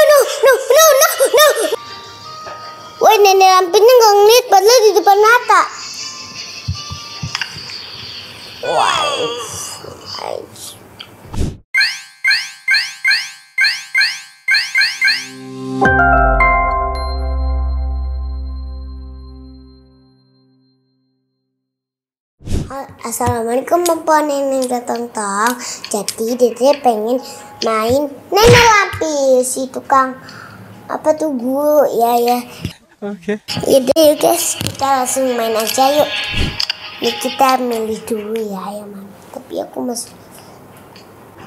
No. Woi, Nenek Lampirnya nggak ngeliat padahal di depan mata. Wow. Assalamualaikum Bapak Nenek Tentang. Jadi Dede pengen main Nenek Lampir si tukang apa tuh guru ya. Oke. Jadi guys, kita langsung main aja yuk. Ini kita milih dulu ya yang mana. Tapi aku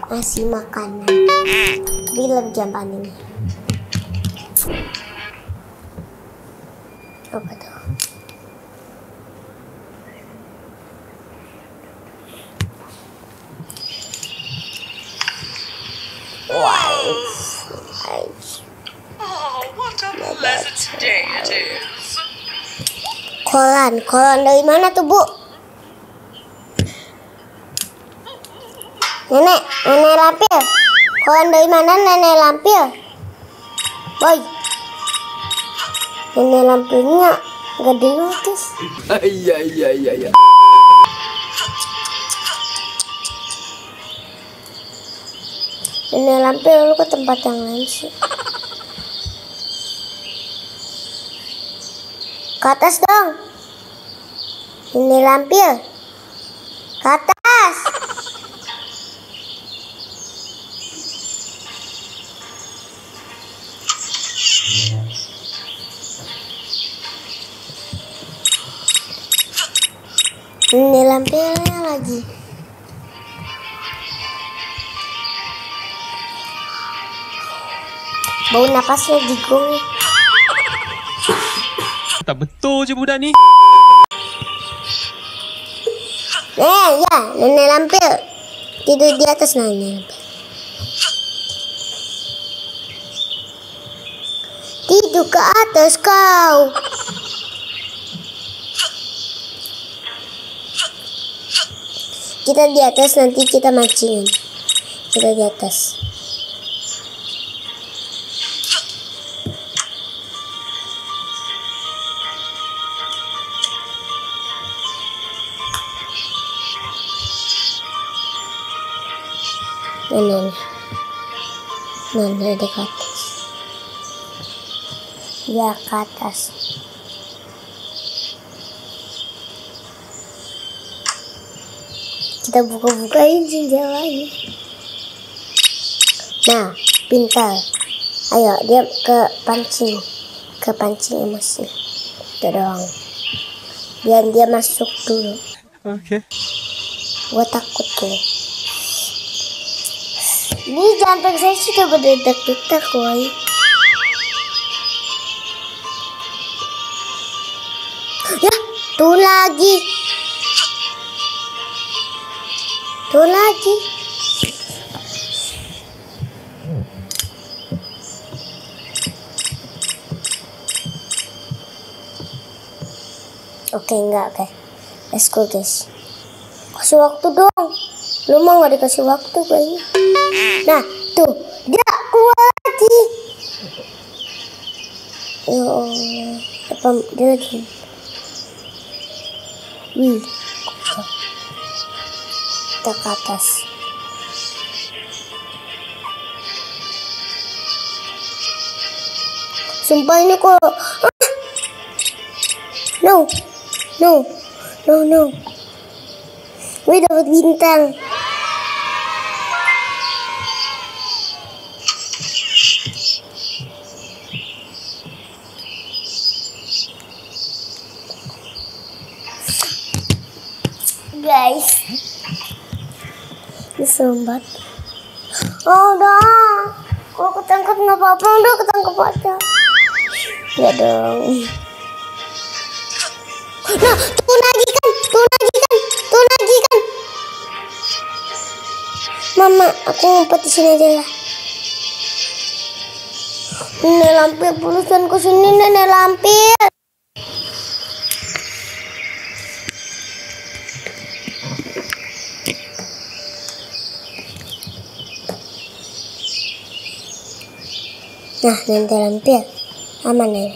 masih makanan. Tapi lebih gampang ini. Apa tuh? Kolan dari mana tuh, Bu? Nenek Lampir. Kolan dari mana, Nenek Lampir? Woi. Nenek Lampirnya gede banget. Iya. Nenek Lampir lu ke tempat yang lain sih. Ke atas dong, Nenek Lampir. Ke atas. Nenek Lampirnya lagi. Bau napasnya digong. Tak betul je budak ni. Ya, Nenek Lampir tidur di atas Nenek Lampir. Tidur ke atas kau. Kita di atas nanti kita mancing. Kita di atas. Nenek di atas. Ya ke atas. Kita buka-bukain senja lagi. Nah, pintar. Ayo dia ke pancing emosi. Itu doang. Biar dia masuk dulu. Oke. Gua takut tuh. Ini jantung saya sudah berdetak-detak, woi. Ya, tuh lagi. Oke. Let's go, guys. Kasih waktu dong. Lu mau gak dikasih waktu kayaknya. Nah tuh dia keluar lagi. Ya Allah, apa dia lagi? Kita ke atas. Sumpah ini kok. No. Wih, dapat bintang. Guys, ini serem banget. Oh udah, kalau ketangkep nggak apa-apa, udah ketangkep aja. Ya dong. Nah, tuh lagi kan. Mama, aku ngumpet di sini aja lah. Nenek Lampir, bulusan ke sini Nenek Lampir. Nah, Nenek Lampir aman ya.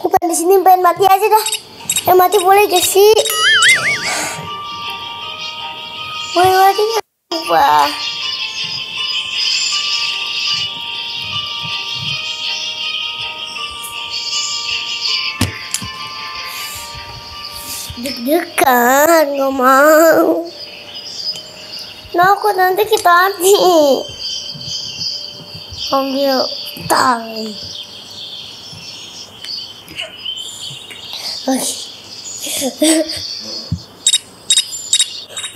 Aku pengen di sini, pengen mati aja dah. Yang mati boleh gak sih? Boleh mati gak? Wah. Deg-degan, gak mau. Nah, aku nanti kita hati. Ambil tali.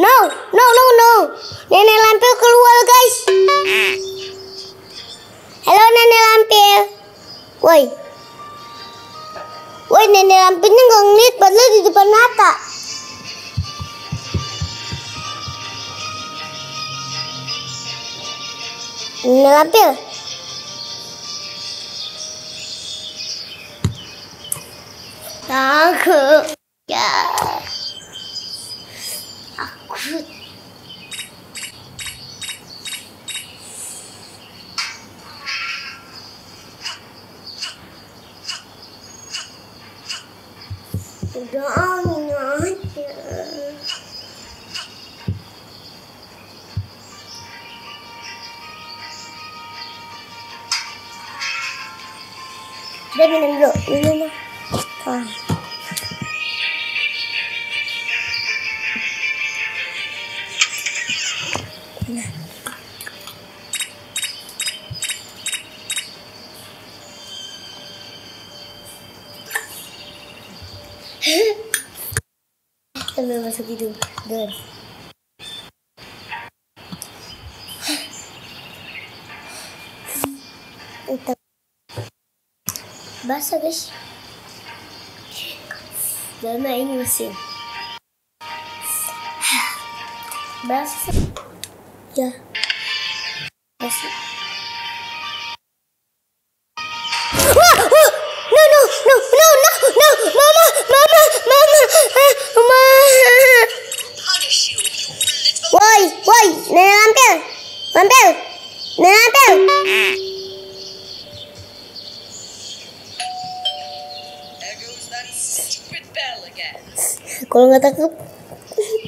No, no, no, no. Nenek Lampir keluar, guys. Halo, Nenek Lampir. Woi. Woi, Nenek Lampirnya nggak ngeliat padahal di depan mata. Nenek Lampir. Takut. Ya. Takut. Udah angin aja. Udah minum dulu, minum lah. Nah. Sambil masuk hidung. Duh. Basah guys, karena ini mesin basah ya, basah. No no no no no no, mama mama mama mama. Woi woi, Nenek Lampir, Lampir, Nenek Lampir. Kalau nggak takut,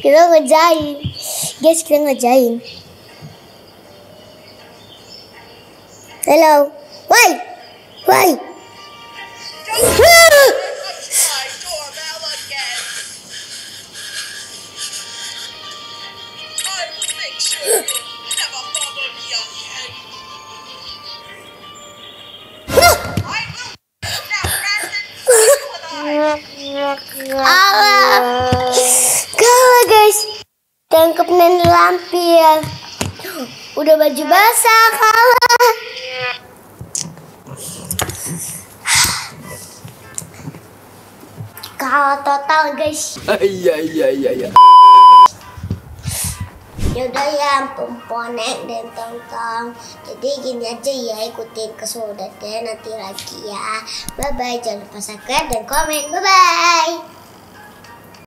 kita ngejain, guys, kita ngejain. Hello, woi, woi. Kalah guys, tangkap Nenek Lampir. Udah baju basah, kalah. Kalah total guys. Iya. Yaudah ya, ponek dan tongtong. Jadi gini aja ya, ikutin keseluruhannya nanti lagi ya. Bye bye, jangan lupa subscribe dan komen. Bye bye.